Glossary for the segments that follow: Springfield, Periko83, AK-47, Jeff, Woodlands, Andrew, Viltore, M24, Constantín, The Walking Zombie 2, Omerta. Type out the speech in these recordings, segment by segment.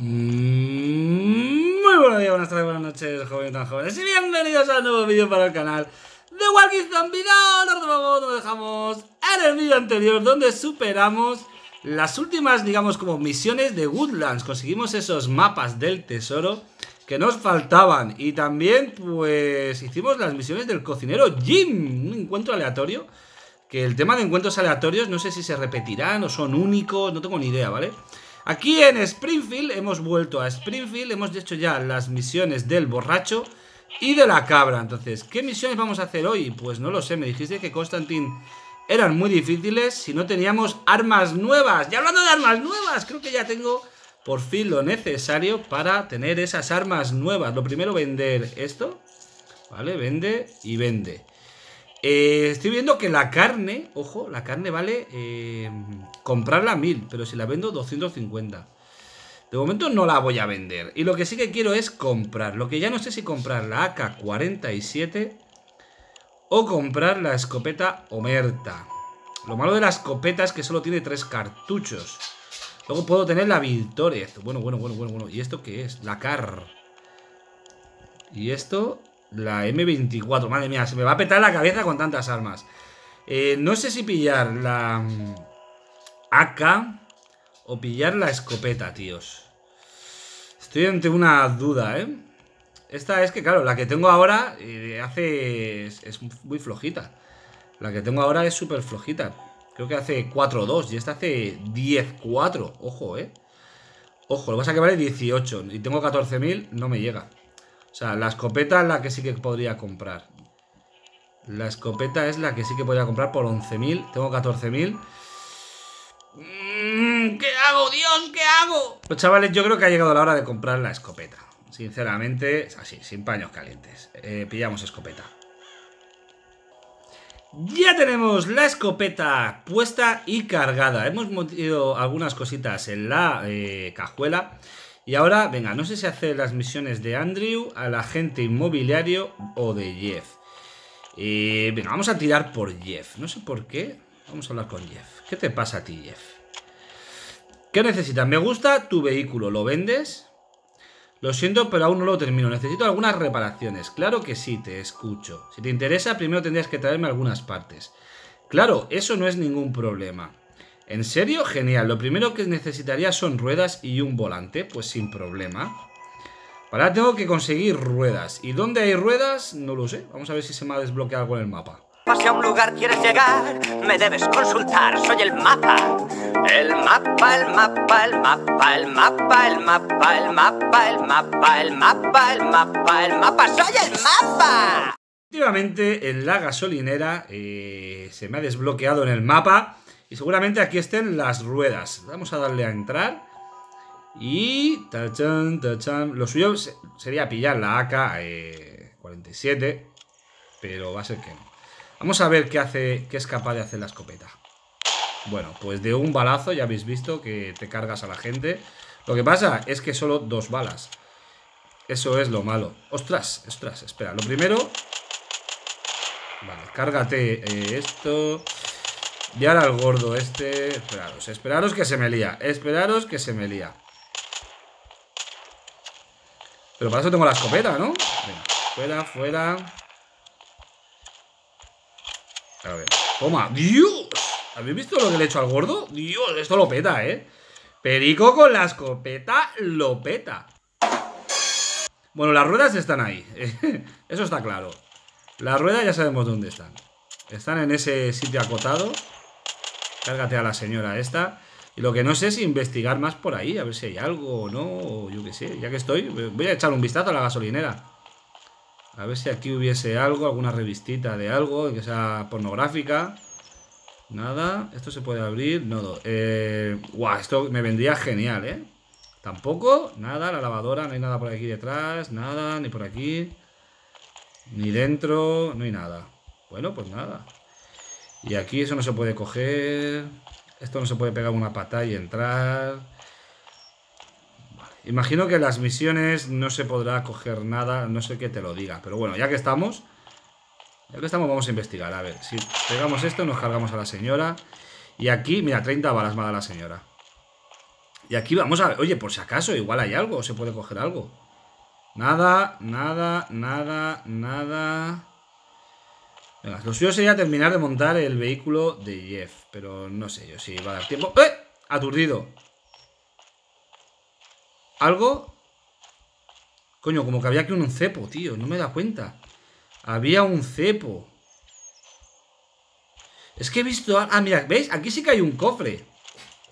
Muy buenos días, buenas tardes, buenas noches, jóvenes tan jóvenes, y bienvenidos a un nuevo vídeo para el canal The Walking Zombie 2. Nos dejamos en el vídeo anterior donde superamos las últimas, digamos, como misiones de Woodlands. Conseguimos esos mapas del tesoro que nos faltaban y también, pues, hicimos las misiones del cocinero Jim, un encuentro aleatorio. Que el tema de encuentros aleatorios no sé si se repetirán o son únicos, no tengo ni idea, ¿vale? Aquí en Springfield, hemos vuelto a Springfield, hemos hecho ya las misiones del borracho y de la cabra. Entonces, ¿qué misiones vamos a hacer hoy? Pues no lo sé, me dijiste que Constantín eran muy difíciles si no teníamos armas nuevas. Y hablando de armas nuevas, creo que ya tengo por fin lo necesario para tener esas armas nuevas. Lo primero, vender esto, ¿vale? Vende y vende. Estoy viendo que la carne, ojo, la carne vale comprarla 1000, pero si la vendo 250. De momento no la voy a vender. Y lo que sí que quiero es comprar. Lo que ya no sé si comprar la AK-47 o comprar la escopeta Omerta. Lo malo de la escopeta es que solo tiene 3 cartuchos. Luego puedo tener la Viltore. Bueno. ¿Y esto qué es? La CAR. Y esto... la M24, madre mía, se me va a petar la cabeza con tantas armas. No sé si pillar la AK o pillar la escopeta, tíos. Estoy ante una duda, ¿eh? Esta es que, claro, la que tengo ahora es muy flojita. La que tengo ahora es súper flojita. Creo que hace 4-2 y esta hace 10-4. Ojo, ¿eh? Ojo, lo que pasa es que vale 18 y tengo 14.000, no me llega. O sea, la escopeta es la que sí que podría comprar. La escopeta es la que sí que podría comprar por 11.000. Tengo 14.000. ¿Qué hago, Dios? ¿Qué hago? Pues chavales, yo creo que ha llegado la hora de comprar la escopeta. Sinceramente, así, sin paños calientes. Pillamos escopeta. Ya tenemos la escopeta puesta y cargada. Hemos metido algunas cositas en la cajuela. Y ahora, venga, no sé si hacer las misiones de Andrew, al agente inmobiliario o de Jeff. Venga, vamos a tirar por Jeff. No sé por qué. Vamos a hablar con Jeff. ¿Qué te pasa a ti, Jeff? ¿Qué necesitas? Me gusta tu vehículo. ¿Lo vendes? Lo siento, pero aún no lo termino. Necesito algunas reparaciones. Claro que sí, te escucho. Si te interesa, primero tendrías que traerme algunas partes. Claro, eso no es ningún problema. ¿En serio? Genial. Lo primero que necesitaría son ruedas y un volante. Pues sin problema. Ahora tengo que conseguir ruedas. ¿Y dónde hay ruedas? No lo sé. Vamos a ver si se me ha desbloqueado algo en el mapa. Si a un lugar quieres llegar, me debes consultar. Soy el mapa. El mapa, el mapa, el mapa, el mapa, el mapa, el mapa, el mapa, el mapa, el mapa, el mapa. ¡Soy el mapa! Efectivamente, en la gasolinera se me ha desbloqueado en el mapa... y seguramente aquí estén las ruedas. Vamos a darle a entrar. Y... tachán, tachán. Lo suyo sería pillar la AK-47. Pero va a ser que no. Vamos a ver qué hace, qué es capaz de hacer la escopeta. Bueno, pues de un balazo ya habéis visto que te cargas a la gente. Lo que pasa es que solo 2 balas. Eso es lo malo. ¡Ostras! ¡Ostras! Espera, lo primero... vale, cárgate esto... y ahora el gordo este... esperaros, esperaros que se me lía. Esperaros que se me lía. Pero para eso tengo la escopeta, ¿no? Venga, fuera, fuera. A ver, toma. ¡Dios! ¿Habéis visto lo que le he hecho al gordo? Dios, esto lo peta, ¿eh? Perico con la escopeta lo peta. Bueno, las ruedas están ahí. Eso está claro. Las ruedas ya sabemos dónde están. Están en ese sitio acotado. Cárgate a la señora esta. Y lo que no sé es investigar más por ahí, a ver si hay algo o no, o yo qué sé. Ya que estoy, voy a echar un vistazo a la gasolinera, a ver si aquí hubiese algo, alguna revistita de algo que sea pornográfica. Nada, esto se puede abrir. No, guau, esto me vendría genial, ¿eh? Tampoco, nada, la lavadora, no hay nada por aquí detrás. Nada, ni por aquí, ni dentro, no hay nada. Bueno, pues nada. Y aquí eso no se puede coger. Esto no se puede pegar una patada y entrar. Vale. Imagino que las misiones no se podrá coger nada. No sé qué te lo diga. Pero bueno, ya que estamos... ya que estamos, vamos a investigar. A ver, si pegamos esto, nos cargamos a la señora. Y aquí, mira, 30 balas más a la señora. Y aquí vamos a ver, oye, por si acaso, igual hay algo, se puede coger algo. Nada, nada, nada, nada. Venga, lo suyo sería terminar de montar el vehículo de Jeff, pero no sé yo si va a dar tiempo. ¡Eh! Aturdido. ¿Algo? Coño, como que había aquí un cepo, tío, no me da cuenta. Había un cepo. Es que he visto... Ah, mira, ¿veis? Aquí sí que hay un cofre.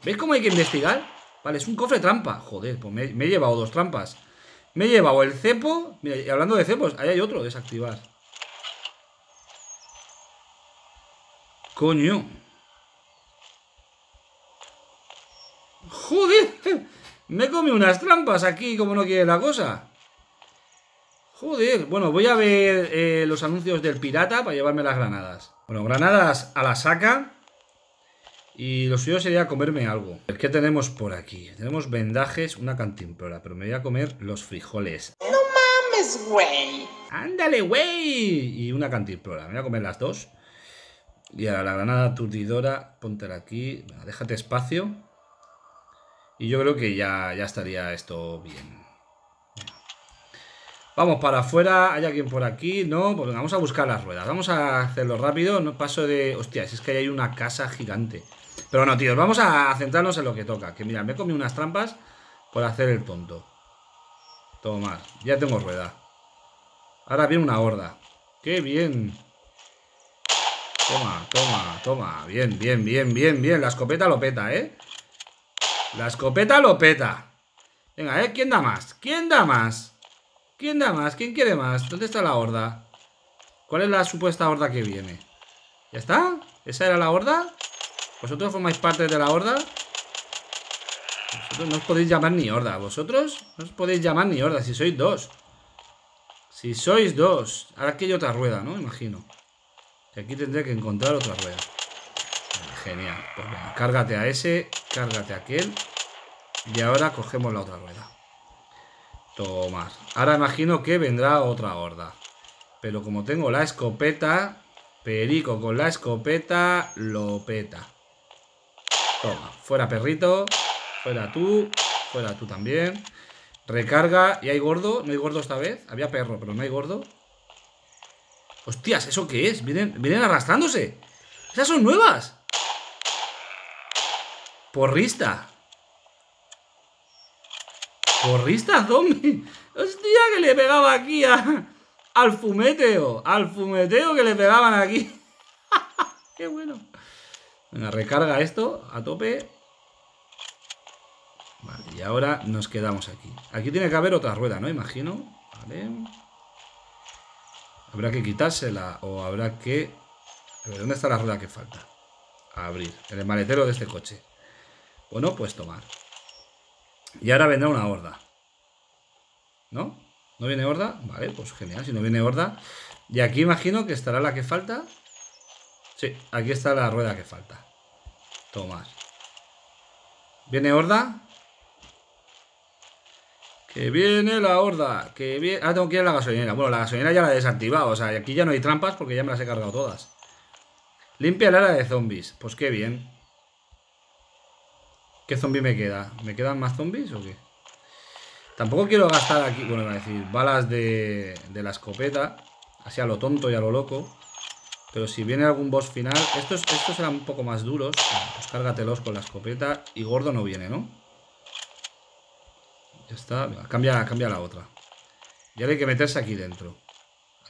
¿Veis cómo hay que investigar? Vale, es un cofre trampa. Joder, pues me he llevado dos trampas. Me he llevado el cepo. Mira, y hablando de cepos, ahí hay otro, desactivar. Coño. Joder. Me he comido unas trampas aquí, como no quiere la cosa. Joder, bueno, voy a ver los anuncios del pirata para llevarme las granadas. Bueno, granadas a la saca. Y lo suyo sería comerme algo. ¿Qué tenemos por aquí? Tenemos vendajes, una cantimplora, pero me voy a comer los frijoles. ¡No mames, güey! ¡Ándale, güey! Y una cantimplora, me voy a comer las dos. Y ahora la granada aturdidora, póntela aquí, bueno, déjate espacio. Y yo creo que ya estaría esto bien. Vamos para afuera, hay alguien por aquí, no, pues vamos a buscar las ruedas, vamos a hacerlo rápido, no paso de... Hostias, es que ahí hay una casa gigante. Pero no, tíos, vamos a centrarnos en lo que toca, que mira, me he comido unas trampas por hacer el tonto. Tomar, ya tengo rueda. Ahora viene una horda. ¡Qué bien! Toma, toma, toma, bien, bien, bien, bien, bien, la escopeta lo peta, ¿eh? La escopeta lo peta. Venga, ¿eh? ¿Quién da más? ¿Quién da más? ¿Quién da más? ¿Quién quiere más? ¿Dónde está la horda? ¿Cuál es la supuesta horda que viene? ¿Ya está? ¿Esa era la horda? ¿Vosotros formáis parte de la horda? Vosotros no os podéis llamar ni horda. ¿Vosotros? No os podéis llamar ni horda si sois dos. Si sois dos. Ahora aquí hay otra rueda, ¿no? Imagino. Que aquí tendré que encontrar otra rueda. Genial. Pues venga, cárgate a ese, cárgate a aquel. Y ahora cogemos la otra rueda. Tomar. Ahora imagino que vendrá otra horda. Pero como tengo la escopeta, Perico con la escopeta lo peta. Toma. Fuera perrito. Fuera tú. Fuera tú también. Recarga. ¿Y hay gordo? ¿No hay gordo esta vez? Había perro, pero no hay gordo. Hostias, ¿eso qué es? Vienen arrastrándose. Esas son nuevas. Porrista. Porrista zombie. Hostia, que le pegaba aquí al fumeteo. Al fumeteo que le pegaban aquí. Qué bueno. Venga, recarga esto a tope. Vale, y ahora nos quedamos aquí. Aquí tiene que haber otra rueda, ¿no? Imagino. Vale. Habrá que quitársela o habrá que... A ver, ¿dónde está la rueda que falta? A abrir. En el maletero de este coche. Bueno, pues tomar. Y ahora vendrá una horda. ¿No? ¿No viene horda? Vale, pues genial, si no viene horda. Y aquí imagino que estará la que falta. Sí, aquí está la rueda que falta. Tomar. ¿Viene horda? Que viene la horda. Que viene... Ahora tengo que ir a la gasolinera. Bueno, la gasolinera ya la he desactivado. O sea, aquí ya no hay trampas porque ya me las he cargado todas. Limpia el área de zombies. Pues qué bien. ¿Qué zombie me queda? ¿Me quedan más zombies o qué? Tampoco quiero gastar aquí... Bueno, iba a decir, balas de la escopeta. Así a lo tonto y a lo loco. Pero si viene algún boss final... Estos eran un poco más duros. Pues cárgatelos con la escopeta. Y gordo no viene, ¿no? Ya está. Cambia la otra. Y ahora hay que meterse aquí dentro.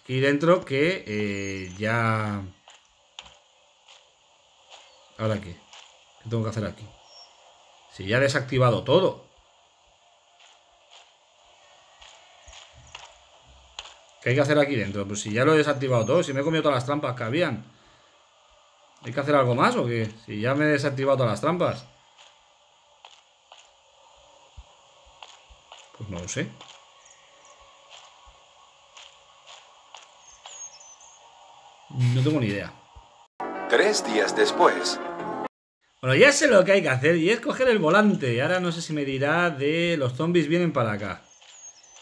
Aquí dentro que ya... ¿Ahora qué? ¿Qué tengo que hacer aquí? Si ya he desactivado todo. ¿Qué hay que hacer aquí dentro? Pues si ya lo he desactivado todo. Si me he comido todas las trampas que habían. ¿Hay que hacer algo más o qué? Si ya me he desactivado todas las trampas. Pues no lo sé. No tengo ni idea. 3 días después... Bueno, ya sé lo que hay que hacer y es coger el volante. Y ahora no sé si me dirá de... Los zombies vienen para acá.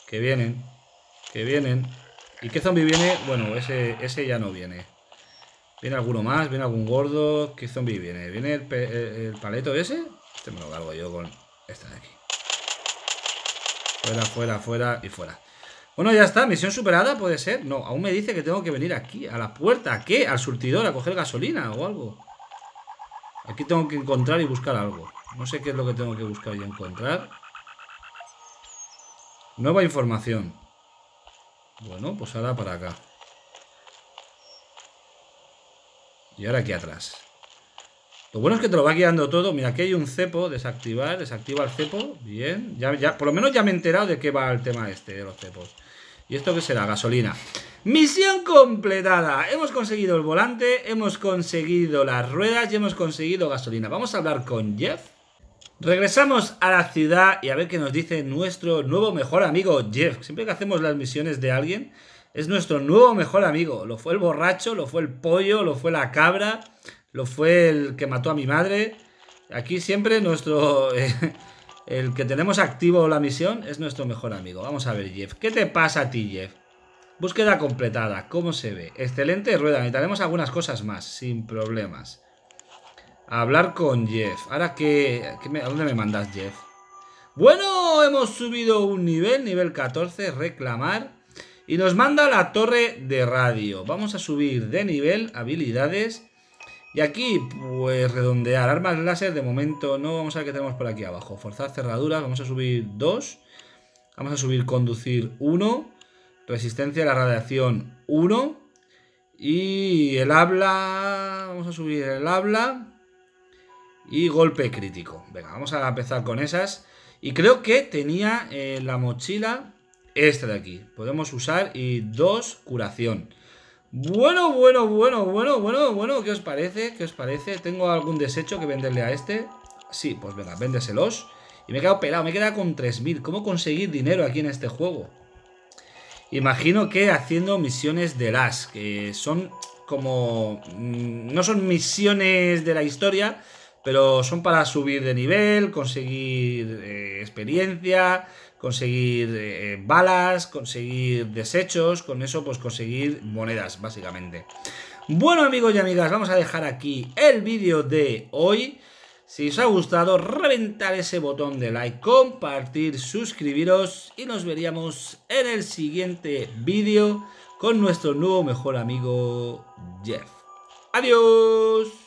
Que vienen. Que vienen. ¿Y qué zombie viene? Bueno, ese ya no viene. ¿Viene alguno más? ¿Viene algún gordo? ¿Qué zombie viene? ¿Viene el paleto ese? Este me lo cargo yo con... Esta de aquí. Fuera, fuera, fuera y fuera. Bueno, ya está, misión superada, puede ser. No, aún me dice que tengo que venir aquí, a la puerta. ¿A qué? Al surtidor, a coger gasolina o algo. Aquí tengo que encontrar y buscar algo. No sé qué es lo que tengo que buscar y encontrar. Nueva información. Bueno, pues ahora para acá. Y ahora aquí atrás. Lo bueno es que te lo va guiando todo. Mira, aquí hay un cepo, desactivar, desactiva el cepo. Bien, ya, por lo menos ya me he enterado de qué va el tema este de los cepos. ¿Y esto qué será? Gasolina. Misión completada. Hemos conseguido el volante, hemos conseguido las ruedas y hemos conseguido gasolina. Vamos a hablar con Jeff. Regresamos a la ciudad y a ver qué nos dice nuestro nuevo mejor amigo Jeff. Siempre que hacemos las misiones de alguien, es nuestro nuevo mejor amigo. Lo fue el borracho, lo fue el pollo, lo fue la cabra... Lo fue el que mató a mi madre. Aquí siempre nuestro... el que tenemos activo la misión es nuestro mejor amigo. Vamos a ver, Jeff. ¿Qué te pasa a ti, Jeff? Búsqueda completada. ¿Cómo se ve? Excelente rueda. Necesitaremos algunas cosas más. Sin problemas. Hablar con Jeff. ¿Ahora qué? ¿A dónde me mandas, Jeff? Bueno, hemos subido un nivel. Nivel 14. Reclamar. Y nos manda la torre de radio. Vamos a subir de nivel. Habilidades. Y aquí, pues, redondear. Armas láser, de momento no. Vamos a ver qué tenemos por aquí abajo. Forzar cerraduras, vamos a subir 2. Vamos a subir conducir 1. Resistencia a la radiación 1. Y el habla... Vamos a subir el habla. Y golpe crítico. Venga, vamos a empezar con esas. Y creo que tenía en la mochila esta de aquí. Podemos usar y 2, curación. Bueno, ¿qué os parece? ¿Qué os parece? ¿Tengo algún desecho que venderle a este? Sí, pues venga, véndeselos. Y me he quedado pelado, me he quedado con 3000. ¿Cómo conseguir dinero aquí en este juego? Imagino que haciendo misiones de las, que son como... No son misiones de la historia, pero son para subir de nivel, conseguir experiencia... Conseguir balas, conseguir desechos, con eso pues conseguir monedas básicamente. Bueno amigos y amigas, vamos a dejar aquí el vídeo de hoy. Si os ha gustado, reventar ese botón de like, compartir, suscribiros y nos veríamos en el siguiente vídeo con nuestro nuevo mejor amigo Jeff. Adiós.